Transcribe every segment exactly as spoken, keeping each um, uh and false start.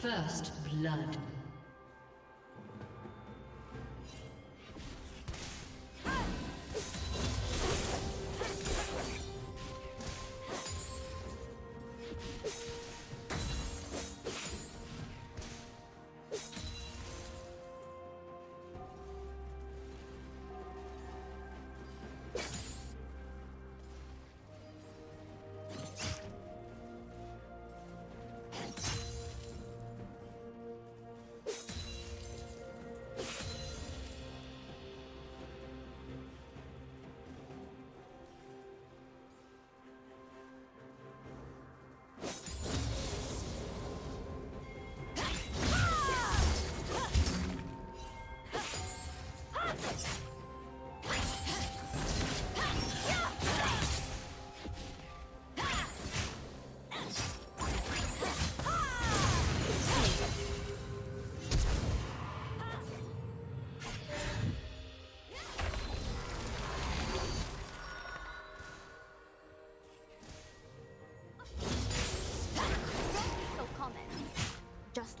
First blood. Just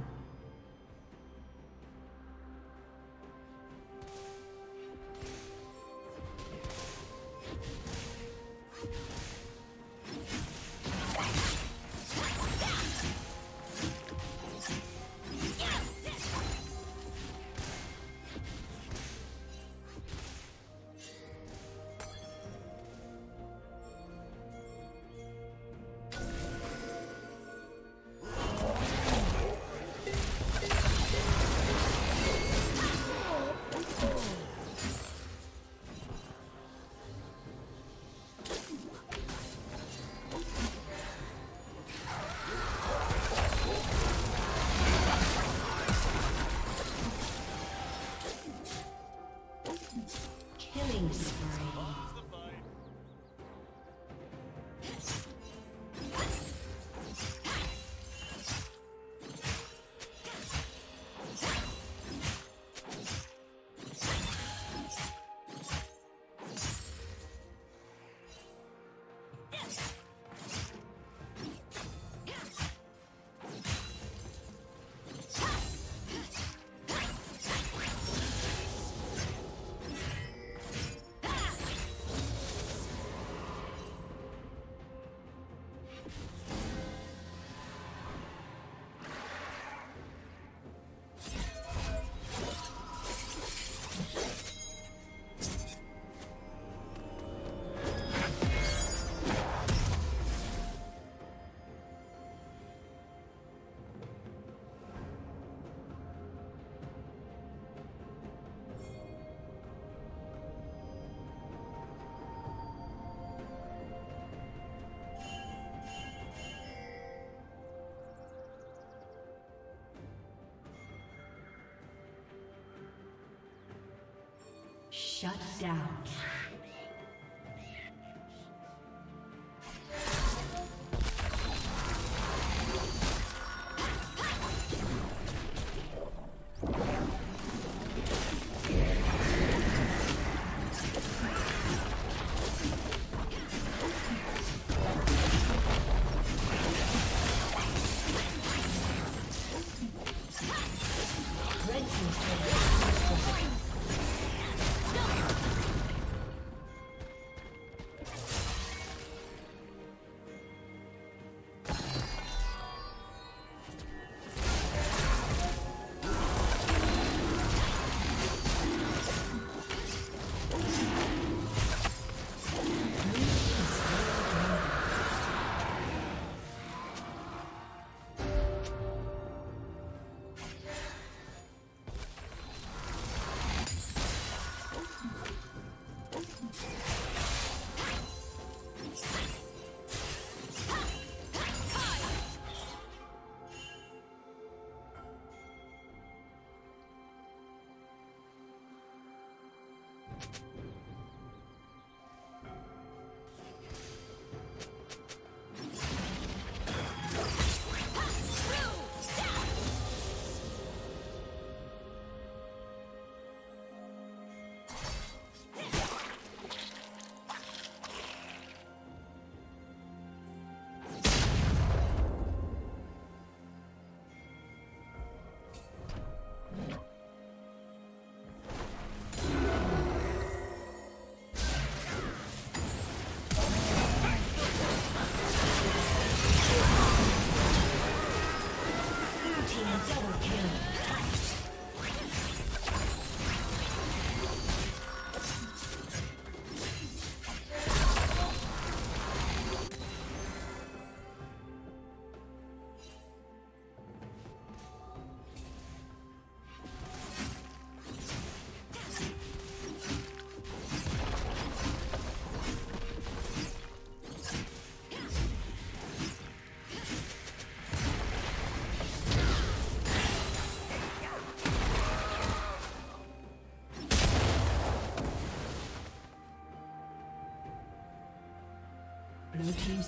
Shut down. Blue team's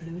Blue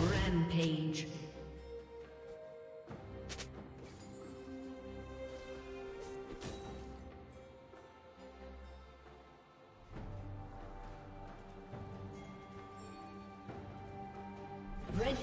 Rampage. Red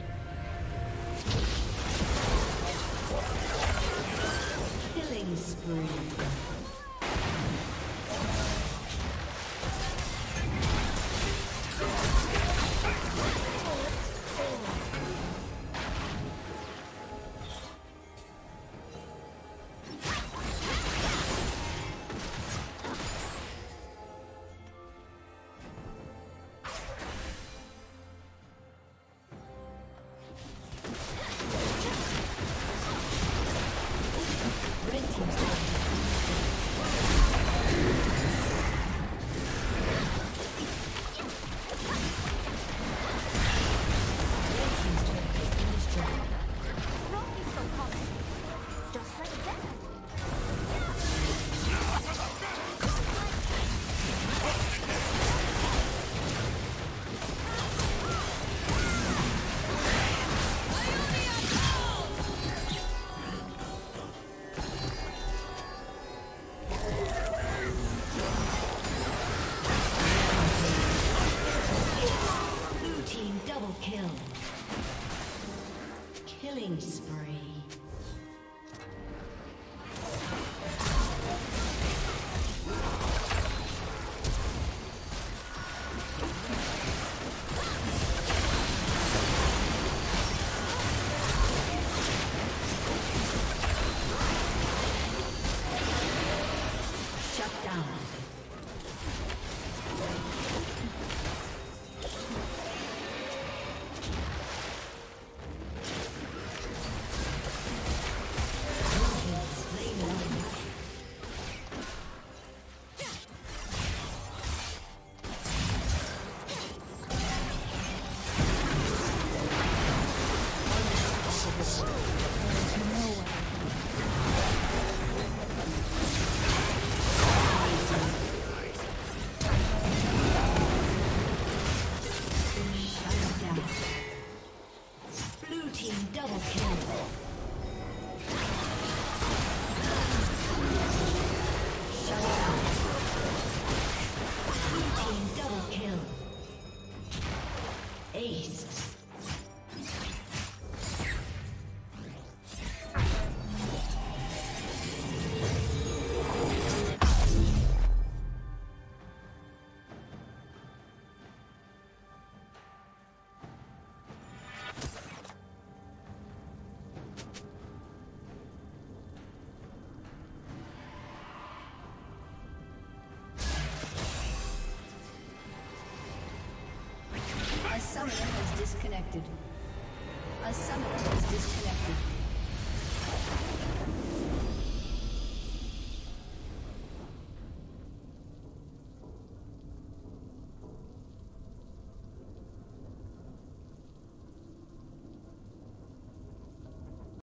Killing spree. Double kill. Killing spree. A summoner has disconnected. A summoner has disconnected.